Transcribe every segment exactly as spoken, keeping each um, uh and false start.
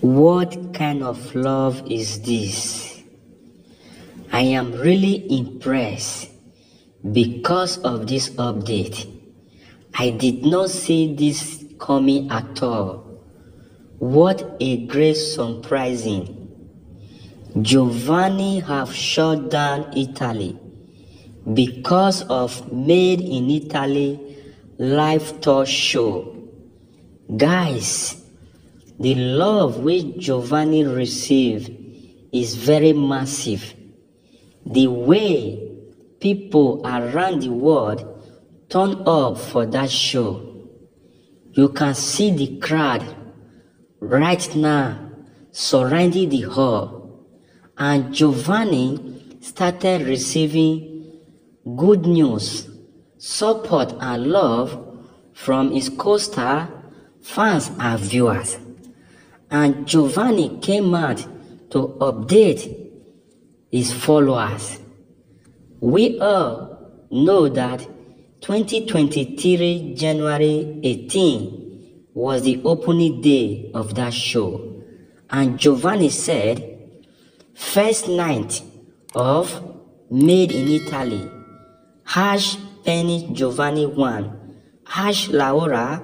What kind of love is this? I am really impressed because of this update. I did not see this coming at all. What a great surprising. Giovanni have shut down Italy because of Made in Italy Live Tour show. Guys, the love which Giovanni received is very massive. The way people around the world turn up for that show. You can see the crowd right now surrounding the hall. And Giovanni started receiving good news, support and love from his co-star, fans and viewers. And Giovanni came out to update his followers. We all know that twenty twenty-three January eighteenth was the opening day of that show, and Giovanni said first night of Made in Italy, hash Penny Giovanni one, hash Laura,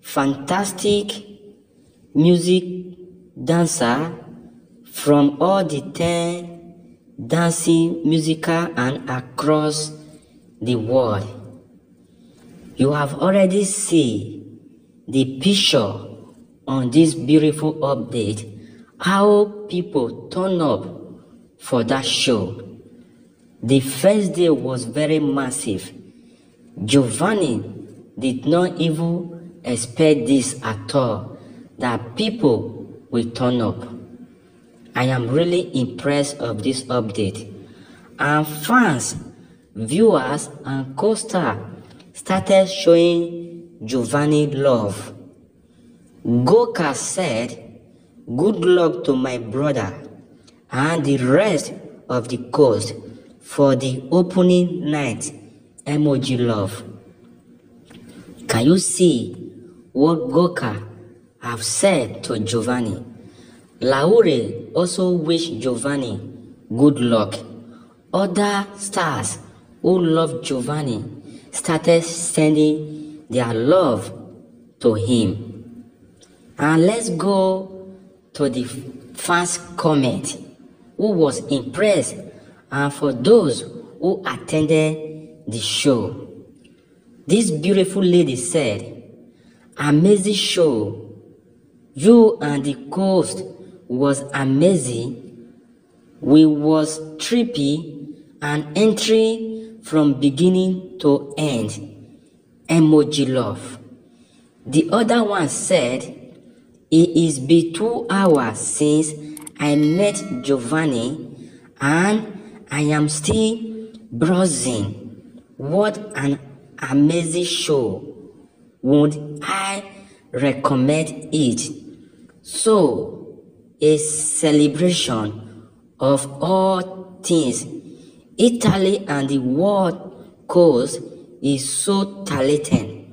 fantastic music dancer from all the ten dancing musical and across the world. You have already seen the picture on this beautiful update, how people turn up for that show. The first day was very massive. Giovanni did not even expect this at all, that people will turn up. I am really impressed of this update. And fans, viewers, and co-star started showing Giovanni love. Goka said, good luck to my brother and the rest of the cast for the opening night, emoji love. Can you see what Goka have said to Giovanni? Laure also wished Giovanni good luck. Other stars who love Giovanni started sending their love to him. And let's go to the fans' comment who was impressed, and for those who attended the show. This beautiful lady said, amazing show. You and the host was amazing. We was trippy and entry from beginning to end, emoji love. The other one said, it is been two hours since I met Giovanni and I am still browsing. What an amazing show. Would I recommend it? So, a celebration of all things Italy and the world cause is so talented.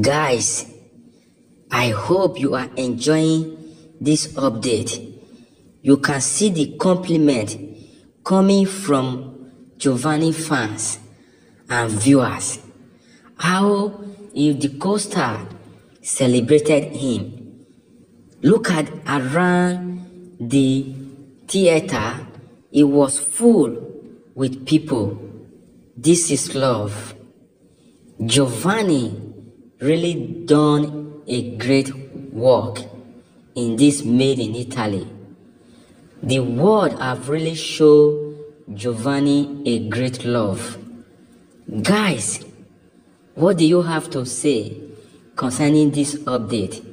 Guys, I hope you are enjoying this update. You can see the compliment coming from Giovanni fans and viewers. How if the co-star celebrated him. Look at around the theater. It was full with people. This is love. Giovanni really done a great work in this Made in Italy. The world have really shown Giovanni a great love. Guys, what do you have to say concerning this update?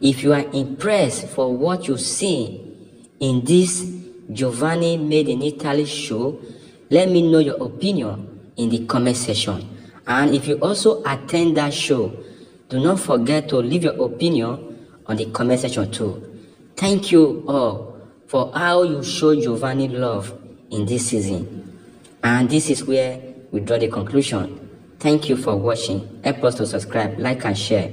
If you are impressed for what you see in this Giovanni Made in Italy show, let me know your opinion in the comment section. And if you also attend that show, do not forget to leave your opinion on the comment section too. Thank you all for how you show Giovanni love in this season. And this is where we draw the conclusion. Thank you for watching. Help us to subscribe, like and share.